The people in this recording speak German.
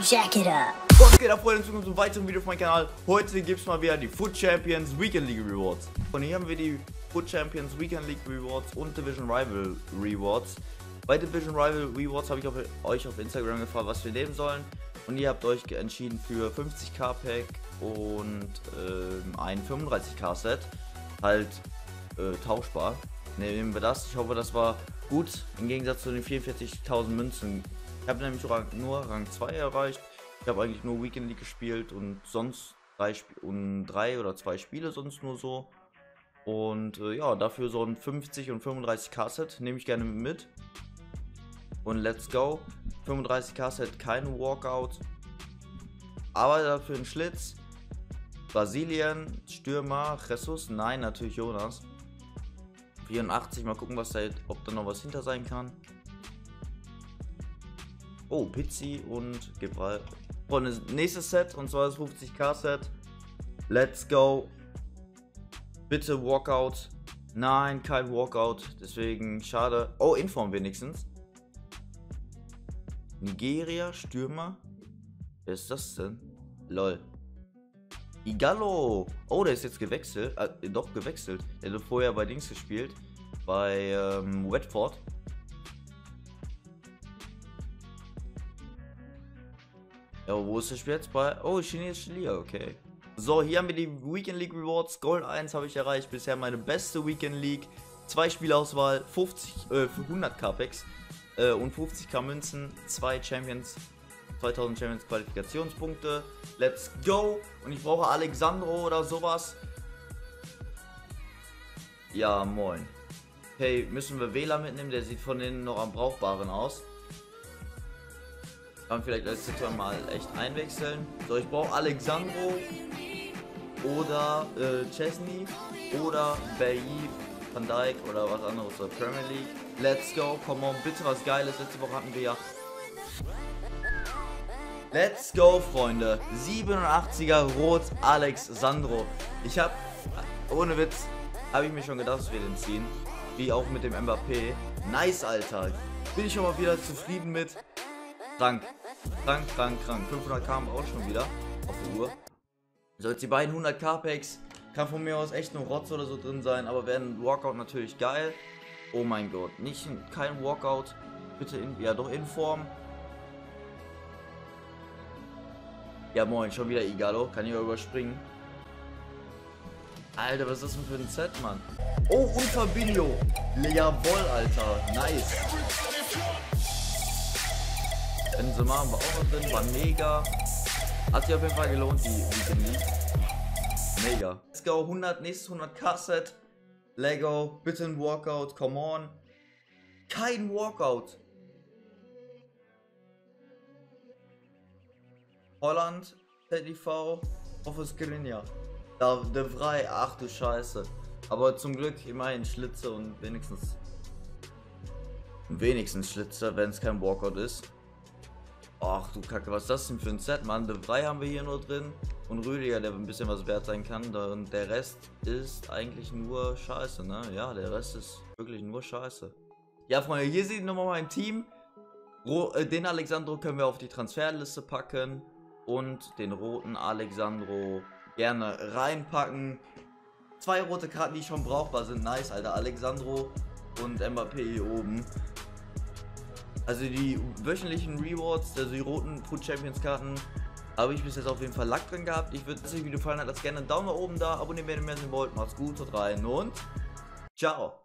Jack it up. Was geht ab, Freunde, zu einem weiteren Video auf meinem Kanal. Heute gibt es mal wieder die FUT Champions Weekend League Rewards. Und hier haben wir die FUT Champions Weekend League Rewards und Division Rival Rewards. Bei Division Rival Rewards habe ich euch auf Instagram gefragt, was wir nehmen sollen. Und ihr habt euch entschieden für 50k Pack und ein 35k Set. Halt tauschbar. Nehmen wir das. Ich hoffe, das war gut. Im Gegensatz zu den 44.000 Münzen. Ich habe nämlich nur Rang 2 erreicht. Ich habe eigentlich nur Weekend League gespielt und sonst drei oder zwei Spiele sonst nur so. Und ja, dafür so ein 50 und 35k Set nehme ich gerne mit. Und let's go. 35k Set, kein Walkout. Aber dafür ein Schlitz. Brasilien, Stürmer, Jesus, nein, natürlich Jonas. 84, mal gucken, was da, ob da noch was hinter sein kann. Oh, Pizzi und Gebral. Und das nächste Set, und zwar das 50k Set. Let's go. Bitte Walkout. Nein, kein Walkout. Deswegen schade. Oh, Inform wenigstens. Nigeria, Stürmer. Wer ist das denn? Lol. Igalo. Oh, der ist jetzt gewechselt. Doch, gewechselt. Der hat vorher bei Dings gespielt. Bei Watford. Ja, wo ist das Spiel jetzt bei? Oh, chinesische Liga, okay. So, hier haben wir die Weekend League Rewards. Gold 1 habe ich erreicht. Bisher meine beste Weekend League. 2 Spielauswahl, 100k Packs und 50k Münzen. 2000 Champions Qualifikationspunkte. Let's go. Und ich brauche Alex Sandro oder sowas. Ja, moin. Hey, müssen wir Wähler mitnehmen? Der sieht von innen noch am brauchbaren aus. Dann vielleicht als Titel mal echt einwechseln. So, ich brauche Alex Sandro oder Chesney oder Bailly, Van Dijk oder was anderes zur Premier League. Let's go, come on, bitte was Geiles. Letzte Woche hatten wir ja. Let's go, Freunde. 87er Rot Alex Sandro. Ich habe, ohne Witz, habe ich mir schon gedacht, dass wir den ziehen. Wie auch mit dem Mbappé. Nice, Alter. Bin ich schon mal wieder zufrieden mit. Krank. 500k haben wir auch schon wieder auf der Uhr. So, jetzt die beiden 100k Packs. Kann von mir aus echt nur Rotz oder so drin sein, aber wäre ein Walkout natürlich geil. Oh mein Gott, kein Walkout. Bitte in, ja doch in Form. Ja moin, schon wieder Igalo. Kann ich mal überspringen. Alter, was ist das denn für ein Set, Mann? Oh, und Fabinho. Jawohl, Alter. Nice. Benzema haben wir auch noch drin, war mega. Hat sich auf jeden Fall gelohnt, die Weekend League. Mega. Let's go, 100, nächstes 100k Set. Lego, bitte ein Walkout, come on. Kein Walkout. Holland, TDV, Office Kalinia. Da, De Vrij, ach du Scheiße. Aber zum Glück immerhin Schlitze und wenigstens. Wenigstens Schlitze, wenn es kein Walkout ist. Ach du Kacke, was ist das denn für ein Set, Mann? De Vrij haben wir hier nur drin und Rüdiger, der ein bisschen was wert sein kann. Und der Rest ist eigentlich nur Scheiße, ne? Ja, der Rest ist wirklich nur Scheiße. Ja, Freunde, hier seht ihr nochmal mein Team. Den Alex Sandro können wir auf die Transferliste packen und den roten Alex Sandro gerne reinpacken. 2 rote Karten, die schon brauchbar sind. Nice, Alter. Alex Sandro und Mbappé hier oben. Also die wöchentlichen Rewards, also die roten Food Champions Karten, habe ich bis jetzt auf jeden Fall Lack drin gehabt. Ich würde, dass euch das Video gefallen hat, lasst gerne einen Daumen nach oben da, abonniert, wenn ihr mehr sehen wollt. Macht's gut, haut rein und ciao!